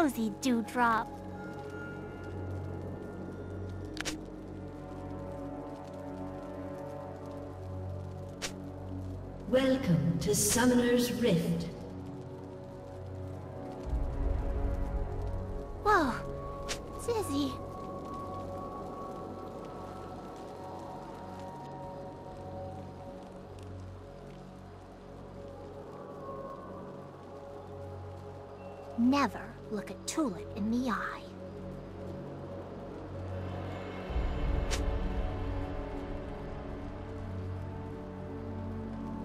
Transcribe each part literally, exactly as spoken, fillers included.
drowsy dewdrop. Welcome to Summoner's Rift. Whoa, Zizzy. Never look a tulip in the eye.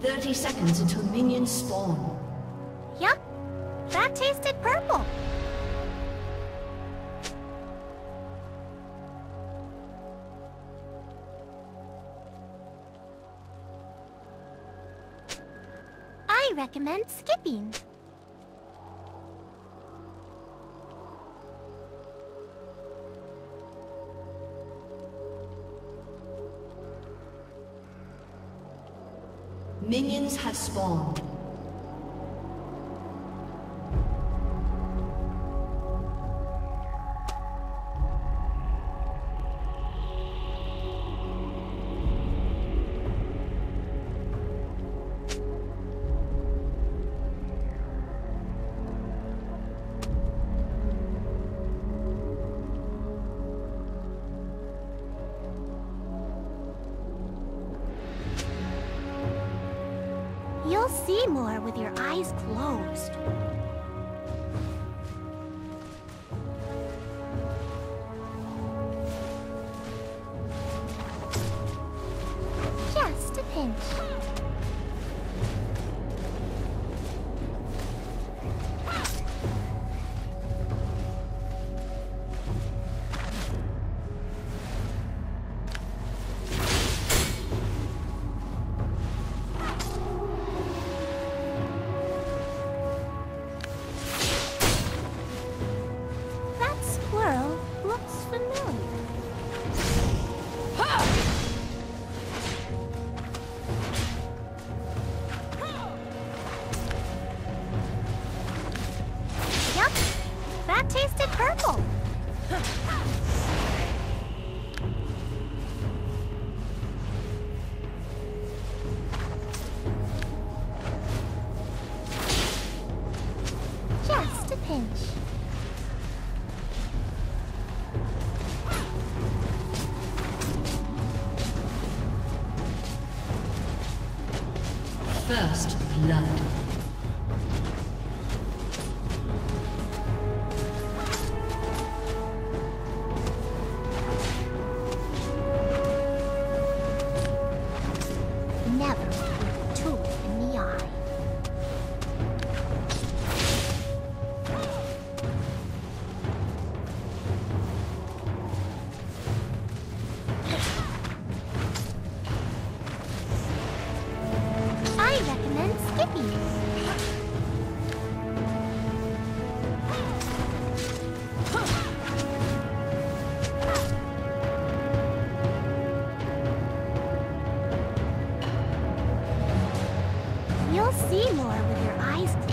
Thirty seconds until minions spawn. Yup, that tasted purple. I recommend skipping. Minions have spawned. You'll see more with your eyes closed. Just a pinch. That tasted purple. Just a pinch. First blood. You'll see more with your eyes closed.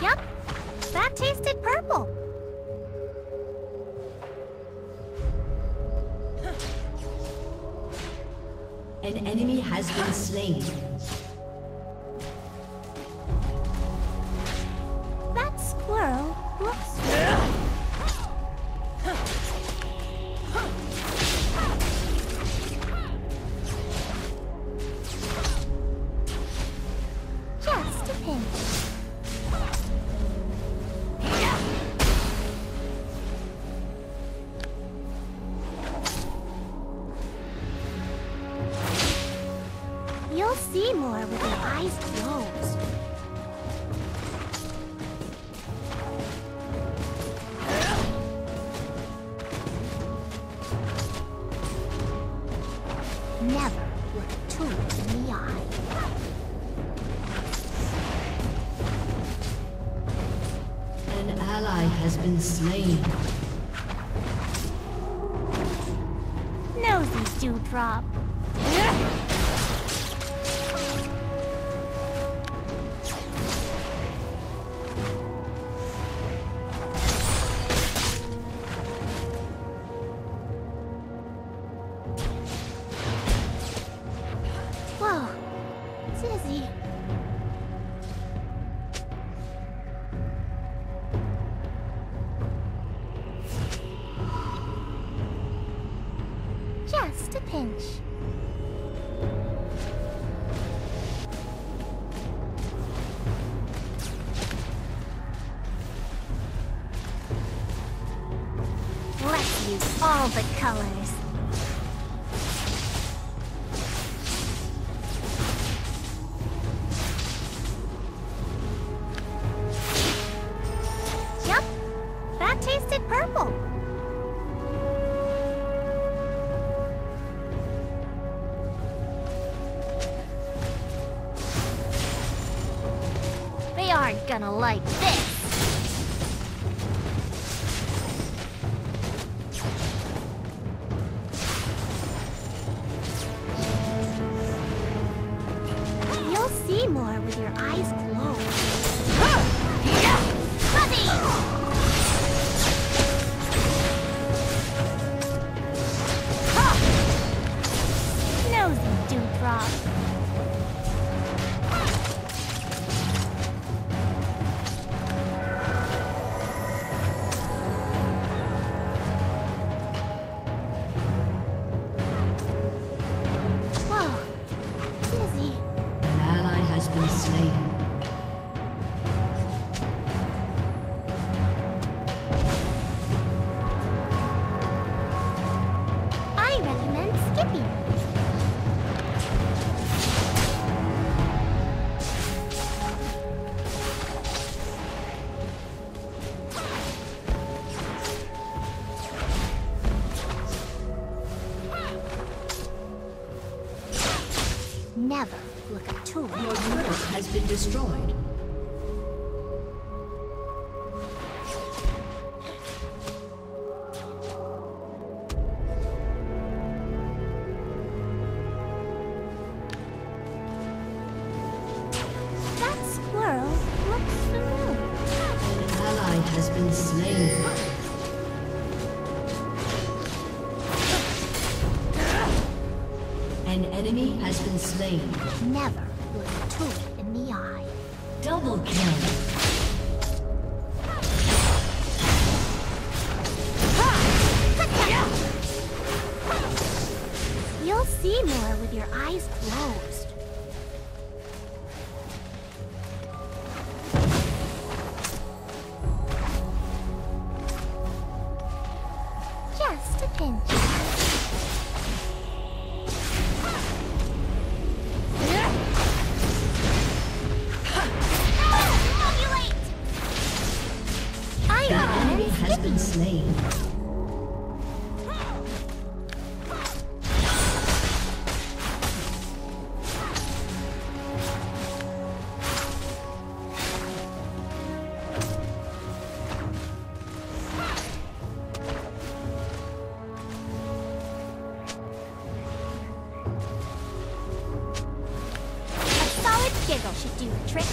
Yep, that tasted purple. An enemy has been slain. That squirrel looks good. Just a pinch. See more with your eyes closed. Never look two in the eye. An ally has been slain. Noses do drop. Just a pinch. Let's use all the colors. Yep, that tasted purple. They aren't gonna like this. You'll see more with your eyes closed. Never look at two. Your turret has been destroyed. That squirrel looks familiar. An ally has been slain. An enemy has been slain. Never look two in the eye. Double kill. You'll see more with your eyes closed. Just a pinch. Has been slain. A solid giggle should do the trick.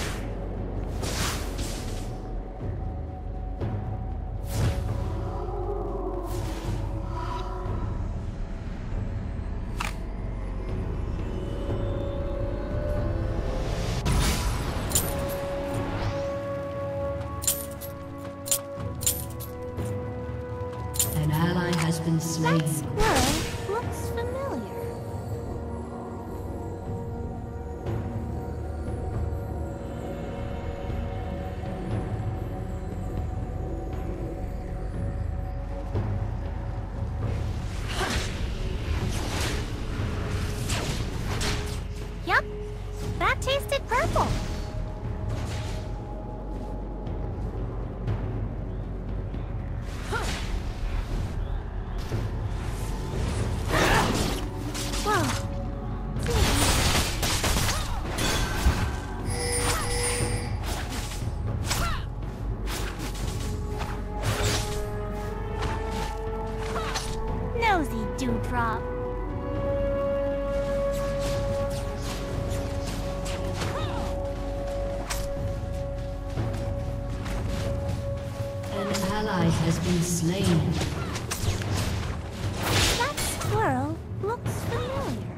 is me. That squirrel looks familiar. Yep, that tasted purple. Nosy dewdrop. An ally has been slain. That squirrel looks familiar.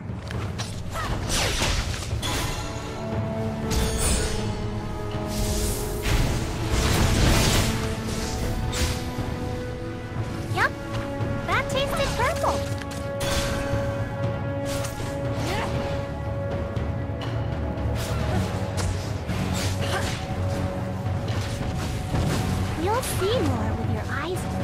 Yep, that tasted purple. You'll see more with your eyes closed.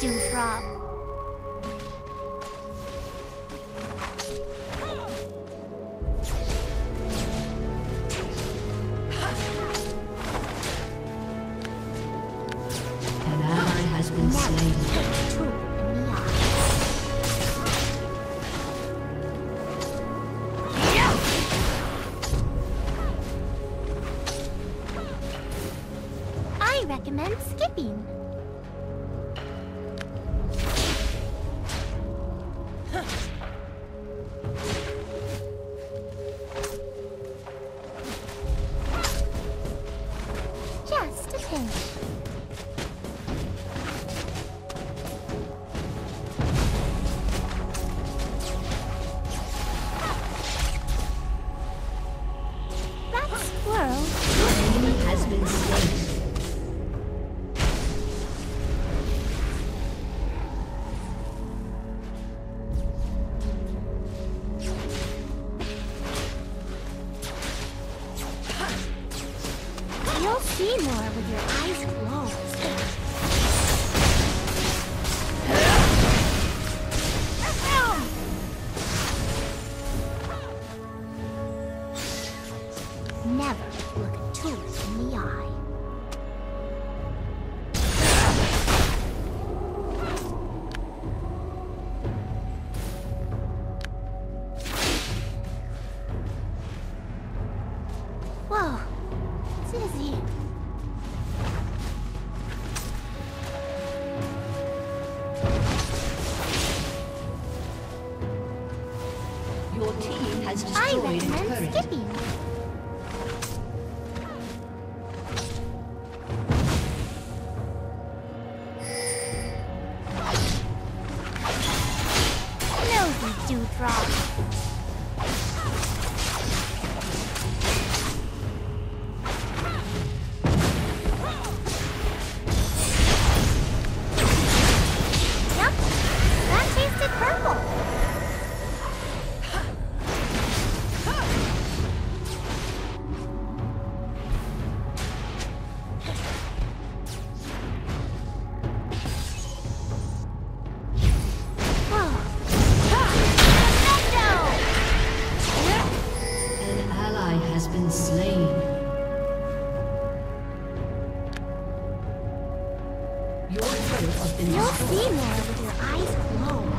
Dewdrop. An ally has been slain. I recommend skipping. Just a pinch. That squirrel has been slain. You'll see more with your eyes closed. Never look a tourist in the eye. Whoa. Dizzy. Your team has destroyed a turret. Skipping. Nosy dewdrop. You'll see more with your eyes closed.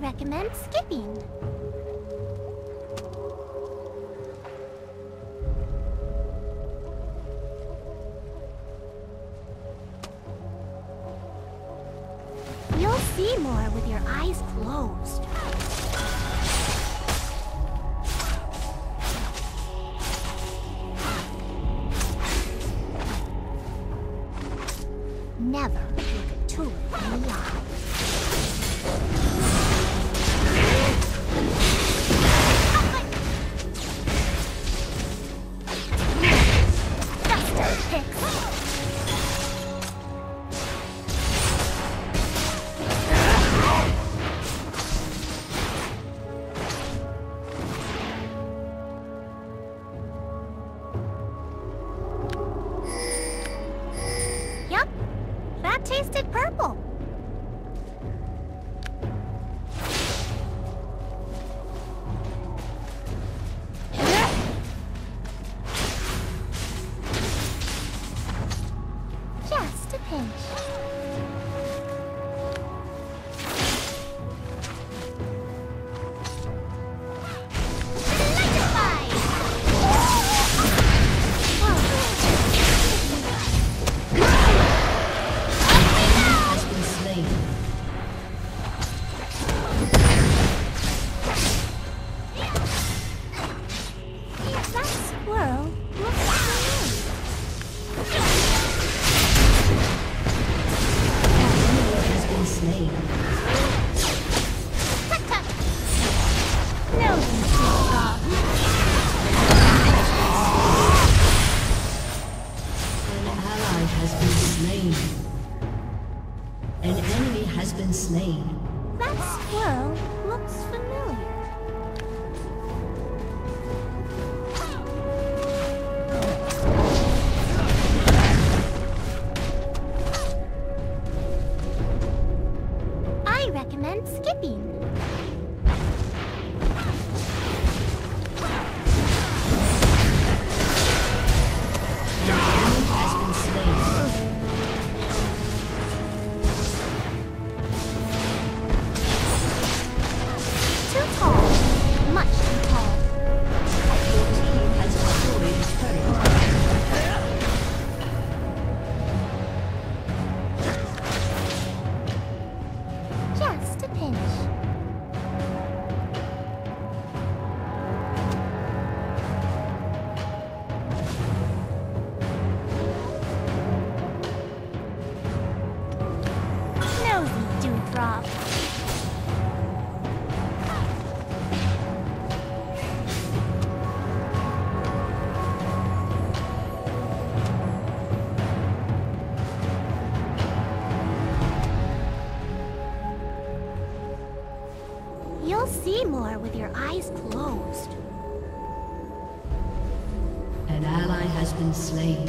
Recommend skipping. You'll see more with your eyes closed. Never look a tool in the eye. Tasted purple. Just a pinch. more with your eyes closed. An ally has been slain.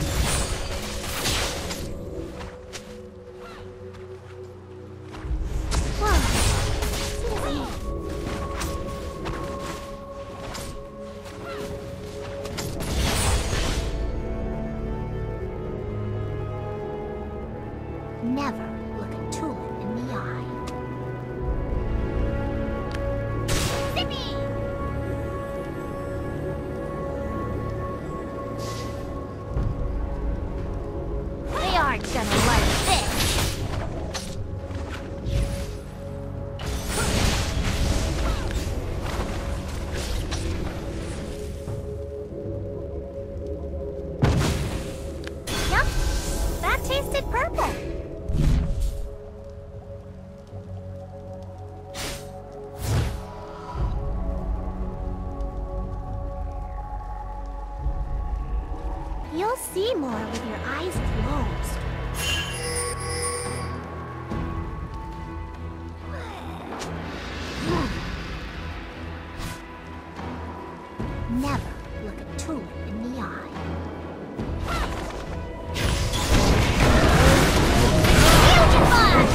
You'll see more with your eyes closed. Never look a tulip in the eye. Fusion fire!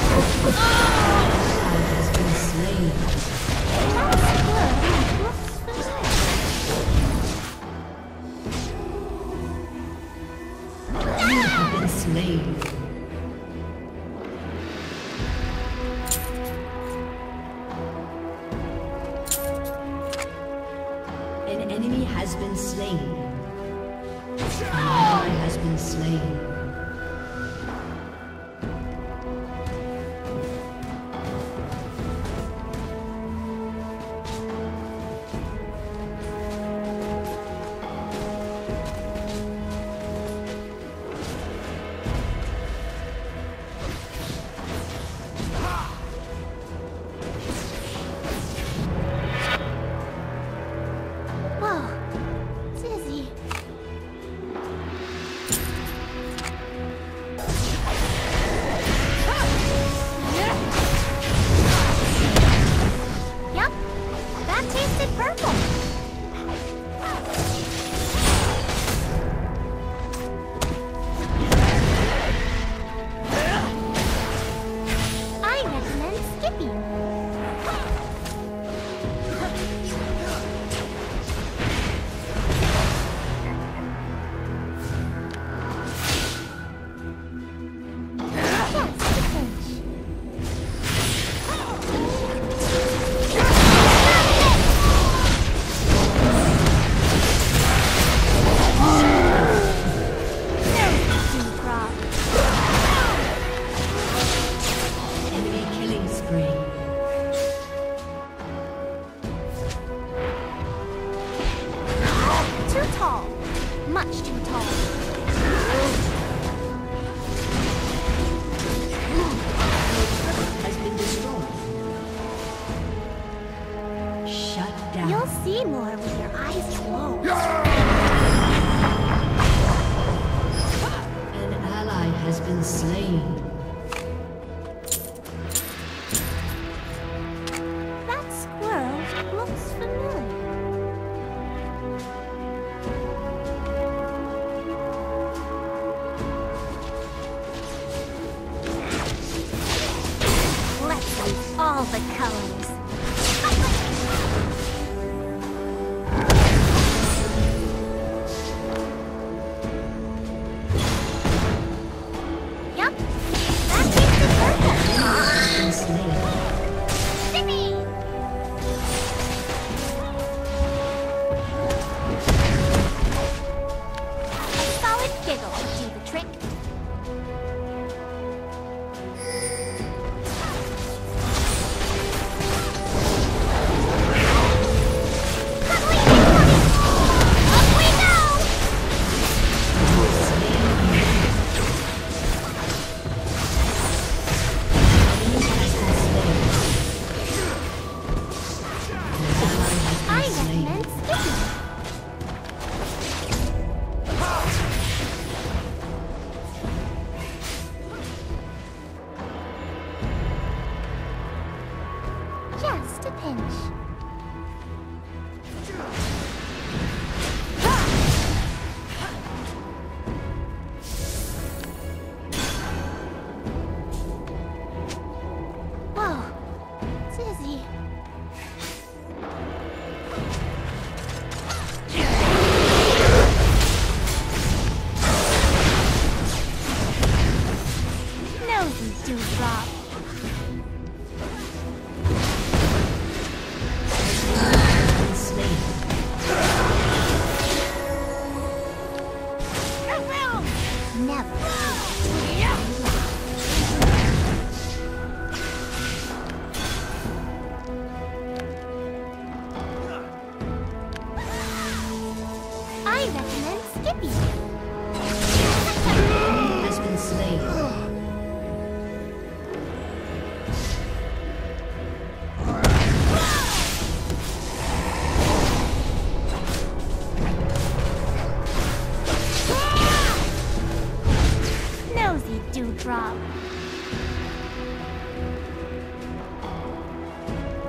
Has been slain. That's good. Slain. An enemy has been slain. An ally has been slain.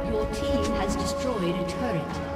Your team has destroyed a turret.